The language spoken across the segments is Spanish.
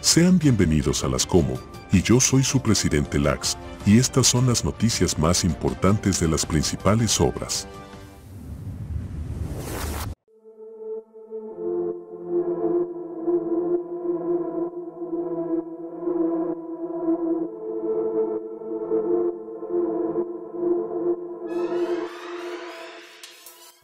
Sean bienvenidos a Las Como, y yo soy su presidente Lax, y estas son las noticias más importantes de las principales obras.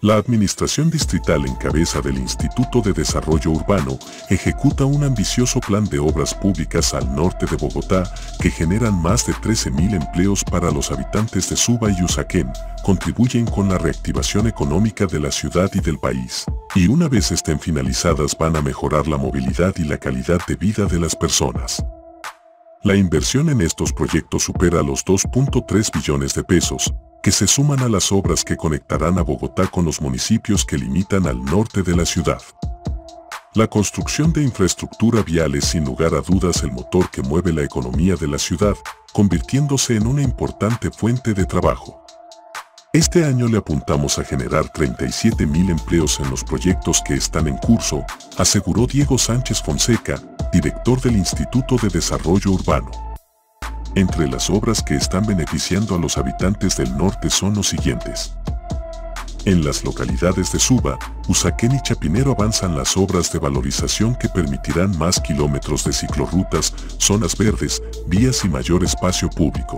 La Administración Distrital en cabeza del Instituto de Desarrollo Urbano ejecuta un ambicioso plan de obras públicas al norte de Bogotá que generan más de 13.000 empleos para los habitantes de Suba y Usaquén, contribuyen con la reactivación económica de la ciudad y del país, y una vez estén finalizadas van a mejorar la movilidad y la calidad de vida de las personas. La inversión en estos proyectos supera los 2.3 billones de pesos, que se suman a las obras que conectarán a Bogotá con los municipios que limitan al norte de la ciudad. La construcción de infraestructura vial es sin lugar a dudas el motor que mueve la economía de la ciudad, convirtiéndose en una importante fuente de trabajo. Este año le apuntamos a generar 37.000 empleos en los proyectos que están en curso, aseguró Diego Sánchez Fonseca, director del Instituto de Desarrollo Urbano. Entre las obras que están beneficiando a los habitantes del norte son los siguientes. En las localidades de Suba, Usaquén y Chapinero avanzan las obras de valorización que permitirán más kilómetros de ciclorrutas, zonas verdes, vías y mayor espacio público.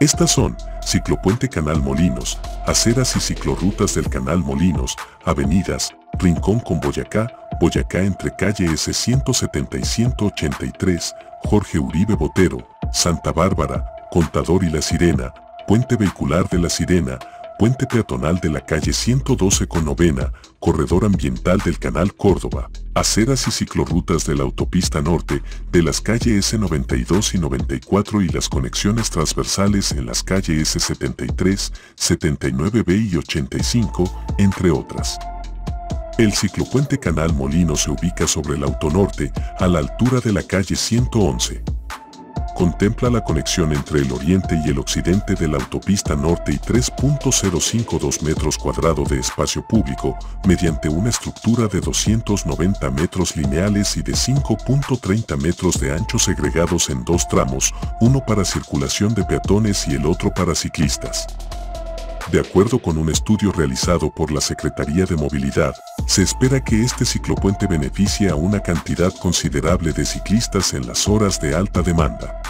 Estas son Ciclopuente Canal Molinos, aceras y ciclorrutas del Canal Molinos, avenidas, Rincón con Boyacá, Boyacá entre calle S170 y 183, Jorge Uribe Botero, Santa Bárbara, Contador y La Sirena, Puente Vehicular de La Sirena, Puente Peatonal de la calle 112 con Novena, Corredor Ambiental del Canal Córdoba, aceras y ciclorrutas de la Autopista Norte, de las calles S92 y 94 y las conexiones transversales en las calles S73, 79B y 85, entre otras. El ciclopuente Canal Molino se ubica sobre el Autonorte, a la altura de la calle 111. Contempla la conexión entre el oriente y el occidente de la autopista norte y 3.052 metros cuadrados de espacio público mediante una estructura de 290 metros lineales y de 5.30 metros de ancho segregados en dos tramos, uno para circulación de peatones y el otro para ciclistas. De acuerdo con un estudio realizado por la Secretaría de Movilidad, se espera que este ciclopuente beneficie a una cantidad considerable de ciclistas en las horas de alta demanda.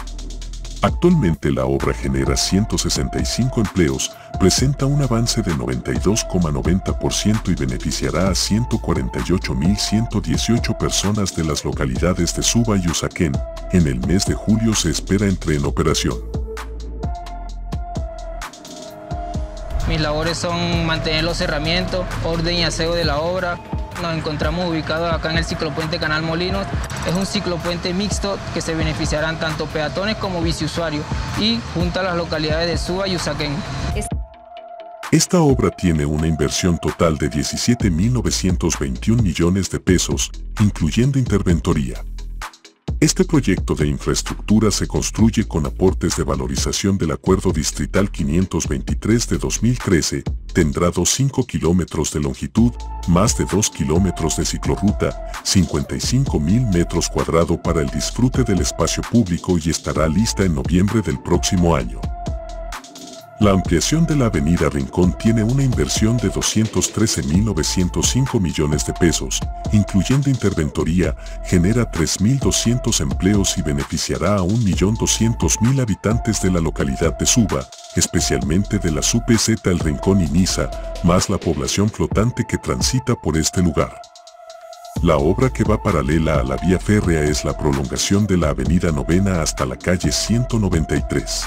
Actualmente la obra genera 165 empleos, presenta un avance de 92,90% y beneficiará a 148.118 personas de las localidades de Suba y Usaquén. En el mes de julio se espera entre en operación. Mis labores son mantener los cerramientos, orden y aseo de la obra. Nos encontramos ubicados acá en el ciclopuente Canal Molinos. Es un ciclopuente mixto que se beneficiarán tanto peatones como biciusuarios y junta a las localidades de Suba y Usaquén. Esta obra tiene una inversión total de 17.921 millones de pesos, incluyendo interventoría. Este proyecto de infraestructura se construye con aportes de valorización del Acuerdo Distrital 523 de 2013, tendrá 2,5 kilómetros de longitud, más de 2 kilómetros de ciclorruta, 55.000 metros cuadrados para el disfrute del espacio público y estará lista en noviembre del próximo año. La ampliación de la avenida Rincón tiene una inversión de 213.905 millones de pesos, incluyendo interventoría, genera 3.200 empleos y beneficiará a 1.200.000 habitantes de la localidad de Suba, especialmente de las UPZ El Rincón y Niza, más la población flotante que transita por este lugar. La obra que va paralela a la vía férrea es la prolongación de la avenida Novena hasta la calle 193.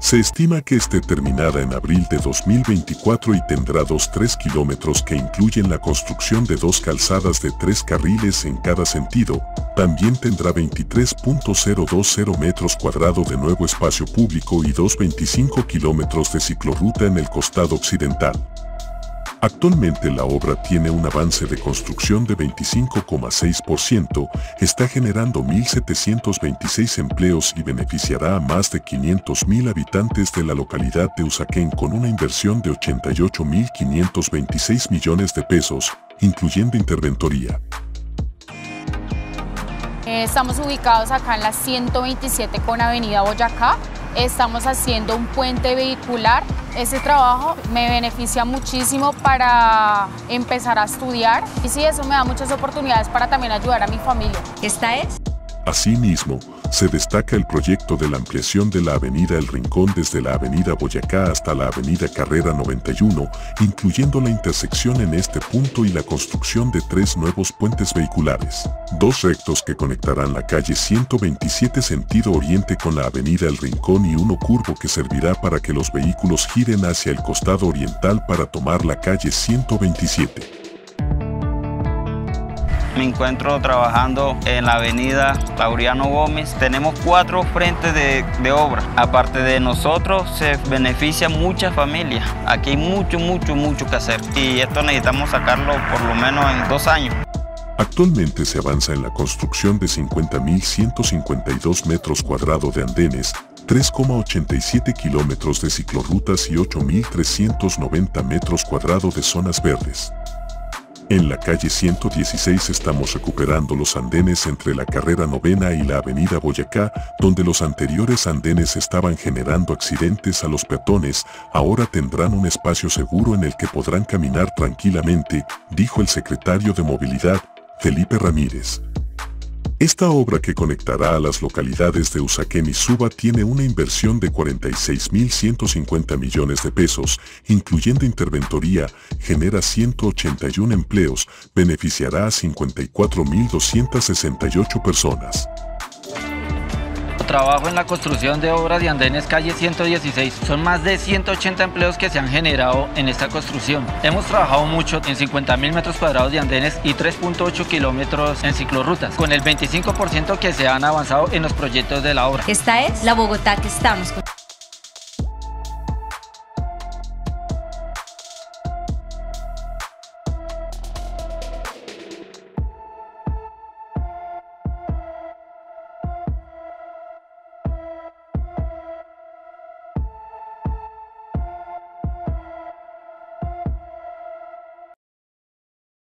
Se estima que esté terminada en abril de 2024 y tendrá 2,3 kilómetros que incluyen la construcción de 2 calzadas de 3 carriles en cada sentido. También tendrá 23.020 metros cuadrados de nuevo espacio público y 2,25 kilómetros de ciclorruta en el costado occidental. Actualmente la obra tiene un avance de construcción de 25,6%, está generando 1.726 empleos y beneficiará a más de 500.000 habitantes de la localidad de Usaquén con una inversión de 88.526 millones de pesos, incluyendo interventoría. Estamos ubicados acá en la 127 con Avenida Boyacá. Estamos haciendo un puente vehicular. Este trabajo me beneficia muchísimo para empezar a estudiar y sí, eso me da muchas oportunidades para también ayudar a mi familia. Esta es. Asimismo, se destaca el proyecto de la ampliación de la Avenida El Rincón desde la Avenida Boyacá hasta la Avenida Carrera 91, incluyendo la intersección en este punto y la construcción de 3 nuevos puentes vehiculares, 2 rectos que conectarán la calle 127 sentido oriente con la Avenida El Rincón y uno curvo que servirá para que los vehículos giren hacia el costado oriental para tomar la calle 127. Me encuentro trabajando en la avenida Laureano Gómez. Tenemos 4 frentes de obra. Aparte de nosotros, se benefician muchas familias. Aquí hay mucho que hacer y esto necesitamos sacarlo por lo menos en 2 años. Actualmente se avanza en la construcción de 50.152 metros cuadrados de andenes, 3,87 kilómetros de ciclorrutas y 8.390 metros cuadrados de zonas verdes. En la calle 116 estamos recuperando los andenes entre la carrera novena y la avenida Boyacá, donde los anteriores andenes estaban generando accidentes a los peatones. Ahora tendrán un espacio seguro en el que podrán caminar tranquilamente, dijo el secretario de Movilidad, Felipe Ramírez. Esta obra que conectará a las localidades de Usaquén y Suba tiene una inversión de 46.150 millones de pesos, incluyendo interventoría, genera 181 empleos, beneficiará a 54.268 personas. Trabajo en la construcción de obras de andenes calle 116. Son más de 180 empleos que se han generado en esta construcción. Hemos trabajado mucho en 50.000 metros cuadrados de andenes y 3,8 kilómetros en ciclorrutas, con el 25% que se han avanzado en los proyectos de la obra. Esta es la Bogotá que estamos con.